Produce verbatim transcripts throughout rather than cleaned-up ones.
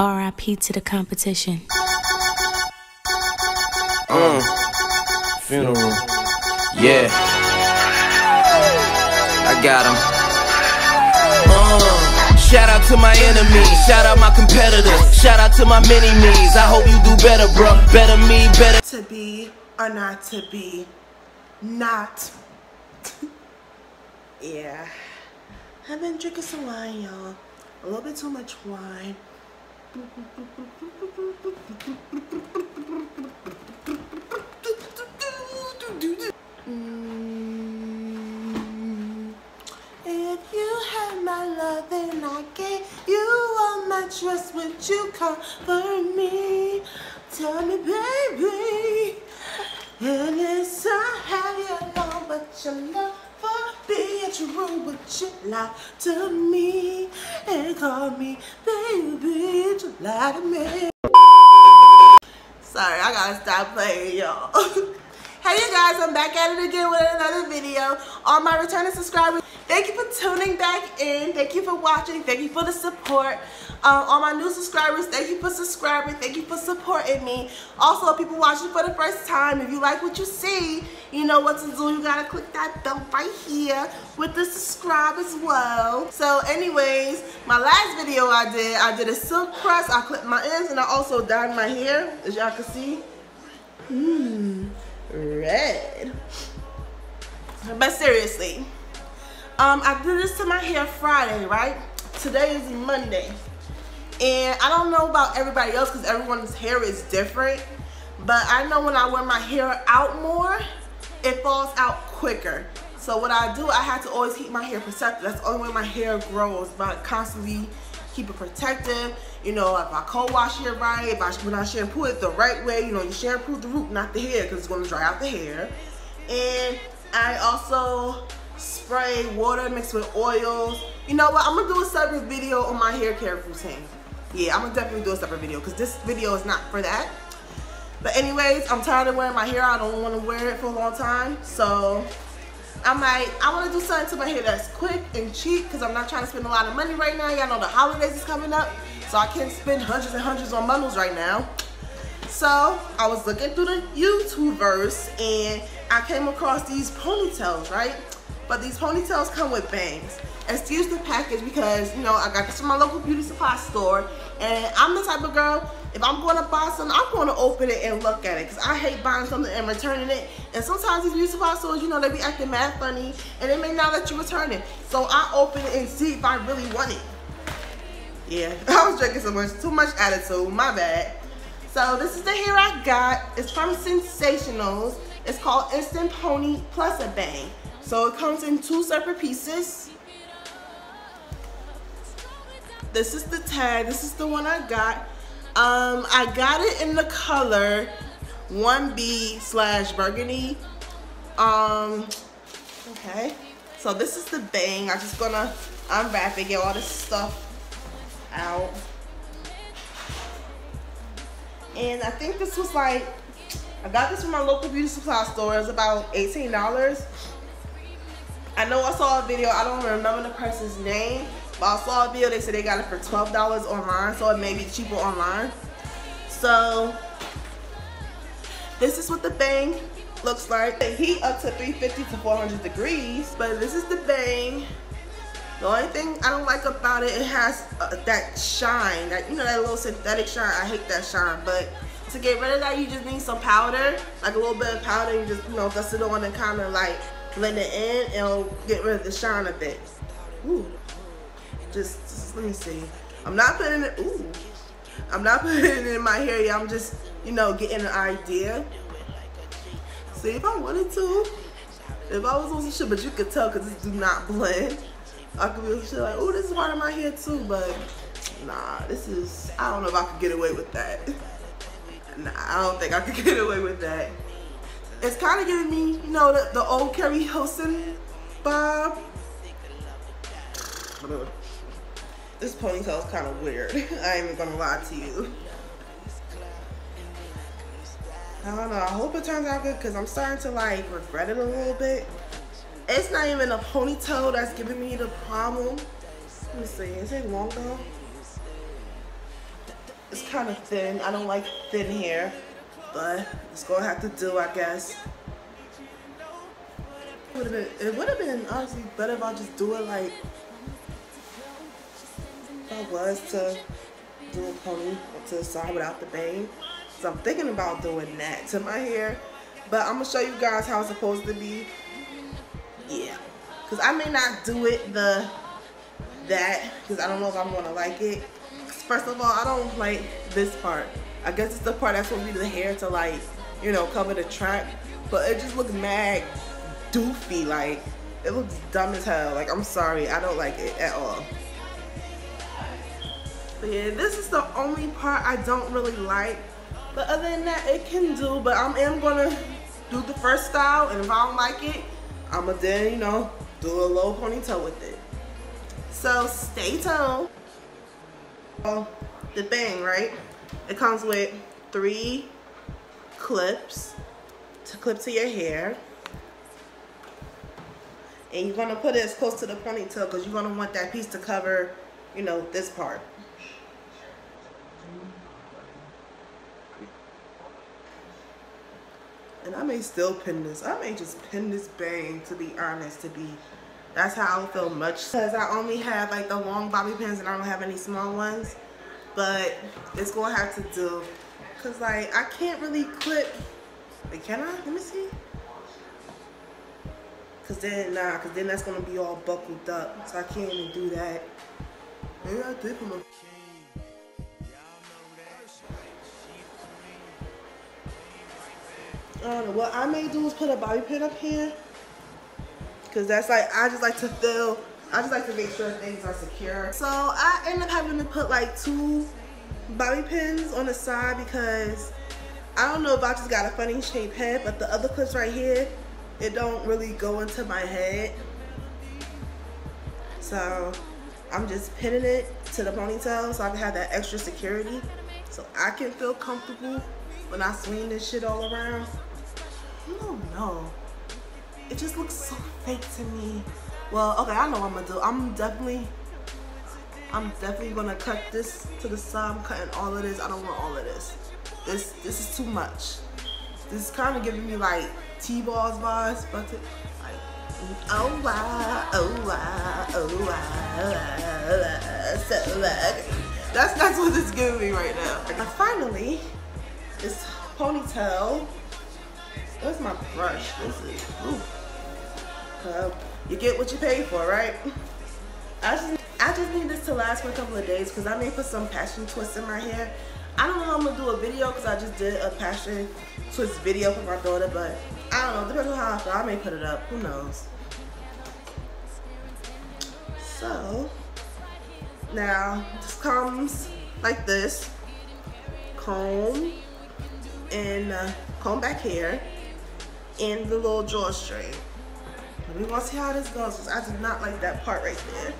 R I P to the competition. Uh, funeral. Yeah. I got him. Uh, shout out to my enemies. Shout out my competitors. Shout out to my mini-me's. I hope you do better, bro. Better me, better. To be or not to be. Not. Yeah. I've been drinking some wine, y'all. A little bit too much wine. Mm. If you had my love, then I gave you all my trust. Would you comfort me? Tell me, baby. And yes, I have you alone, but your love for me and your room, but you lie to me and call me baby. You lie to me. Sorry, I gotta stop playing, y'all. Hey, you guys, I'm back at it again with another video. All my returning subscribers, thank you for tuning back in. Thank you for watching. Thank you for the support. Um, all my new subscribers, thank you for subscribing. Thank you for supporting me. Also, people watching for the first time, if you like what you see, you know what to do. You gotta click that bell right here with the subscribe as well. So anyways, my last video I did, I did a silk press. I clipped my ends and I also dyed my hair, as y'all can see. Mmm, red. But seriously, um, I did this to my hair Friday, right? Today is Monday. And I don't know about everybody else because everyone's hair is different. But I know when I wear my hair out more, it falls out quicker. So what I do, I have to always keep my hair protected. That's the only way my hair grows, by constantly keep it protected. You know, if I co-wash it right, if I, when I shampoo it the right way, you know, you shampoo the root, not the hair, because it's going to dry out the hair. And I also spray water mixed with oils. You know what, I'm going to do a separate video on my hair care routine. Yeah, I'm gonna definitely do a separate video because this video is not for that. But anyways, I'm tired of wearing my hair. I don't want to wear it for a long time. So I might, I want to do something to my hair that's quick and cheap because I'm not trying to spend a lot of money right now. Y'all know the holidays is coming up, so I can't spend hundreds and hundreds on bundles right now. So I was looking through the YouTubeverse and I came across these ponytails, right? But these ponytails come with bangs. Excuse the package because, you know, I got this from my local beauty supply store. And I'm the type of girl, if I'm going to buy something, I'm going to open it and look at it. Because I hate buying something and returning it. And sometimes these beauty supply stores, you know, they be acting mad funny. And they may not let you return it. So I open it and see if I really want it. Yeah, I was drinking so much. Too much attitude. My bad. So this is the hair I got. It's from Sensationals. It's called Instant Pony Plus a Bang. So it comes in two separate pieces. This is the tag. This is the one I got. Um, I got it in the color one B slash burgundy. Um, okay. So this is the bang. I'm just gonna unwrap it, get all this stuff out. And I think this was like, I got this from my local beauty supply store. It was about eighteen dollars. I know I saw a video, I don't remember the person's name, but I saw a video, they said they got it for twelve dollars online, so it may be cheaper online. So, this is what the bang looks like. The heat up to three fifty to four hundred degrees, but this is the bang. The only thing I don't like about it, it has uh, that shine, that, you know, that little synthetic shine. I hate that shine, but to get rid of that, you just need some powder, like a little bit of powder, you just, you know, dust it on and kind of like, blend it in, it'll get rid of the shine a bit. Ooh. Just, just let me see. I'm not putting it, ooh. I'm not putting it in my hair, y'all. I'm just, you know, getting an idea. See, if I wanted to, if I was on some shit, but you could tell because it do not blend. I could be shit like, ooh, this is part of my hair too, but nah, this is, I don't know if I could get away with that. Nah, I don't think I could get away with that. It's kind of giving me, you know, the, the old Carrie Hilson vibe. This ponytail is kind of weird. I ain't even gonna lie to you. I don't know. I hope it turns out good because I'm starting to like regret it a little bit. It's not even a ponytail that's giving me the problem. Let me see. Is it long though? it's kind of thin. I don't like thin hair, but it's gonna have to do, I guess. It would have been, it would have been honestly better if I just do it like, if I was to do a pony to the side without the bang. So I'm thinking about doing that to my hair, but I'm gonna show you guys how it's supposed to be. Yeah, because I may not do it the that because I don't know if I'm gonna like it. First of all, I don't like this part. I guess it's the part that's supposed to be the hair to, like, you know, cover the track, but it just looks mad doofy. Like, it looks dumb as hell. Like, I'm sorry, I don't like it at all. But yeah, this is the only part I don't really like, but other than that, it can do. But I am gonna do the first style, and if I don't like it, I'ma then, you know, do a low ponytail with it. So stay tuned. Oh, the bang, right? It comes with three clips to clip to your hair, and you're gonna put it as close to the ponytail because you're gonna want that piece to cover, you know, this part. And I may still pin this. I may just pin this bang, to be honest, to be. That's how I feel much. Because I only have like the long bobby pins and I don't have any small ones. But it's going to have to do. Because like, I can't really clip. Like, can I? Let me see. Because then, nah. Because then that's going to be all buckled up. So I can't even do that. Maybe I did put my... I don't know, what I may do is put a bobby pin up here, because that's like, I just like to feel, I just like to make sure things are secure. So I end up having to put like two bobby pins on the side because I don't know if I just got a funny shaped head, but the other clips right here, it don't really go into my head. So I'm just pinning it to the ponytail so I can have that extra security, so I can feel comfortable when I swing this shit all around. I don't know. It just looks so fake to me. Well, okay, I know what I'm gonna do. I'm definitely, I'm definitely gonna cut this to the side. I'm cutting all of this. I don't want all of this. This, this is too much. This is kind of giving me like T-balls vibes, but like, oh wow, oh wow, oh wow, so that's that's what it's giving me right now. And finally, this ponytail. Where's my brush? This is, ooh. Uh, you get what you pay for, right? I just, I just need this to last for a couple of days because I may put some passion twists in my hair. I don't know how I'm gonna do a video because I just did a passion twist video for my daughter, but I don't know. Depends on how I feel, I may put it up. Who knows? So now this comes like this. Comb and uh, comb back hair. And the little drawstring. We're gonna see how this goes because I did not like that part right there.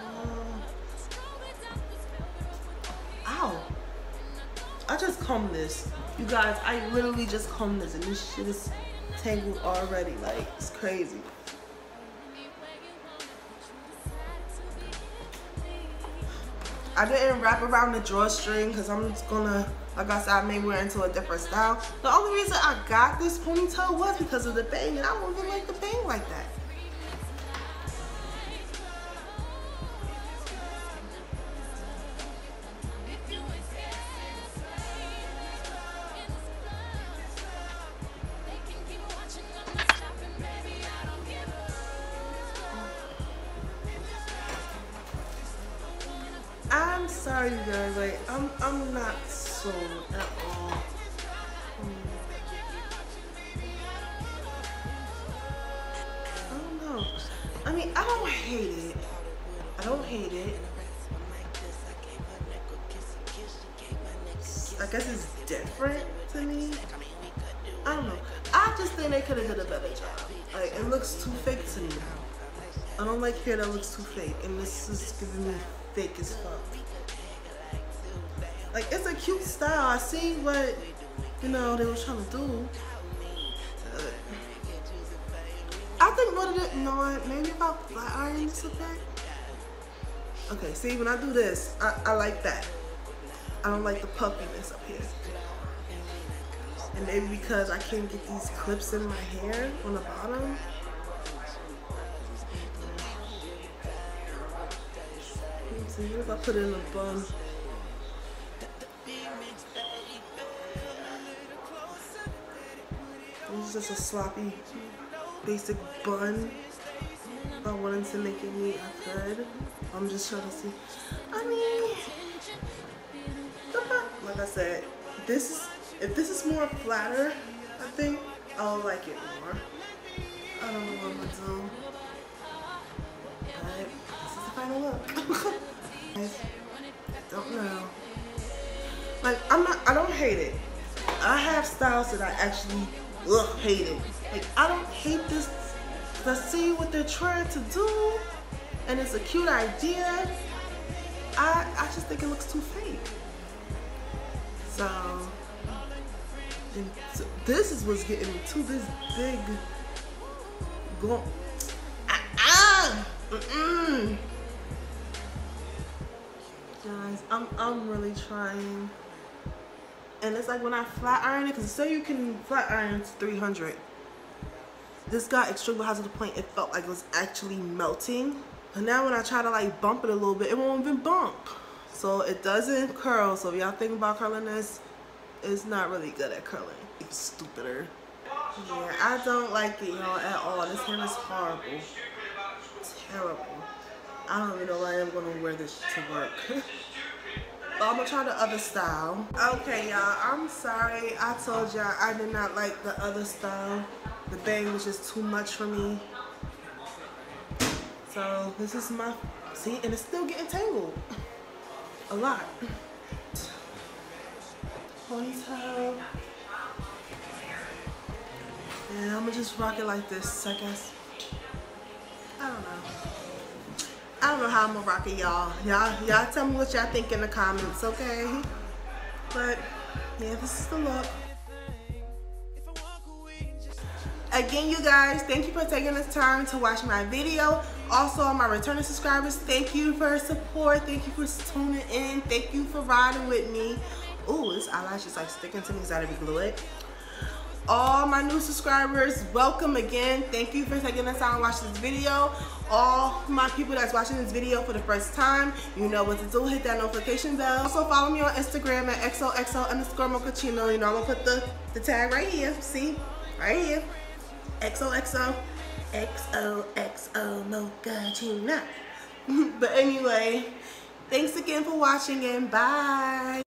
Uh, ow. I just combed this. You guys, I literally just combed this and this shit is tangled already. Like, it's crazy. I didn't wrap around the drawstring because I'm just gonna, like I said, I may wear into a different style. The only reason I got this ponytail was because of the bang, and I don't even like the bang like that. I'm sorry, you guys. Like, I'm, I'm not sold at all. I don't know. I mean, I don't hate it. I don't hate it. I guess it's different to me. I don't know. I just think they could have done a better job. Like, it looks too fake to me. I don't like hair that looks too fake, and this is giving me fake as fuck. Like, it's a cute style. I see what, you know, they were trying to do. I think what it is, you know what, maybe if I flat iron this a bit. Okay, see, when I do this, I, I like that. I don't like the puffiness up here. And maybe because I can't get these clips in my hair on the bottom. Let's see, what if I put it in a bun? This is just a sloppy, basic bun. If I wanted to make it neat, I could. I'm just trying to see. I mean, like I said, this is, if this is more flatter, I think I'll like it more. I don't know what I'm going to do. But this is the final look. I don't know. Like, I'm not, I don't hate it. I have styles that I actually ugh, hate it. Like, I don't hate this. I see what they're trying to do, and it's a cute idea. I, I just think it looks too fake. So, and so this is what's getting me to this big go. Ah, ah mm -mm. Guys, I'm I'm really trying. And it's like when I flat iron it, because say you can flat iron to three hundred. This got extremely hot to the point it felt like it was actually melting. And now when I try to like bump it a little bit, it won't even bump. So it doesn't curl. So if y'all think about curling this, it's not really good at curling. It's stupider. Yeah, I don't like it, y'all, at all. This hair is horrible. Terrible. I don't even know why I'm gonna wear this to work. I'm gonna try the other style. Okay, y'all, I'm sorry. I told y'all I did not like the other style. The bang was just too much for me. So this is my, see, and it's still getting tangled. A lot. Ponytail. And I'm gonna just rock it like this, I guess. I don't know. I don't know how I'm gonna rock it, y'all. Y'all, y'all tell me what y'all think in the comments, okay? But yeah, this is the look. Again, you guys, thank you for taking this time to watch my video. Also, my returning subscribers, thank you for your support. Thank you for tuning in. Thank you for riding with me. Ooh, this eyelash is like sticking to me because I didn't glue it. All my new subscribers, welcome again. Thank you for taking the time to watch this video. All my people that's watching this video for the first time, you know what to do, hit that notification bell. Also follow me on Instagram at xoxo underscore mochaccino. You know, I'm gonna put the, the tag right here, see? Right here. X O X O, X O X O mochaccino. But anyway, thanks again for watching and bye.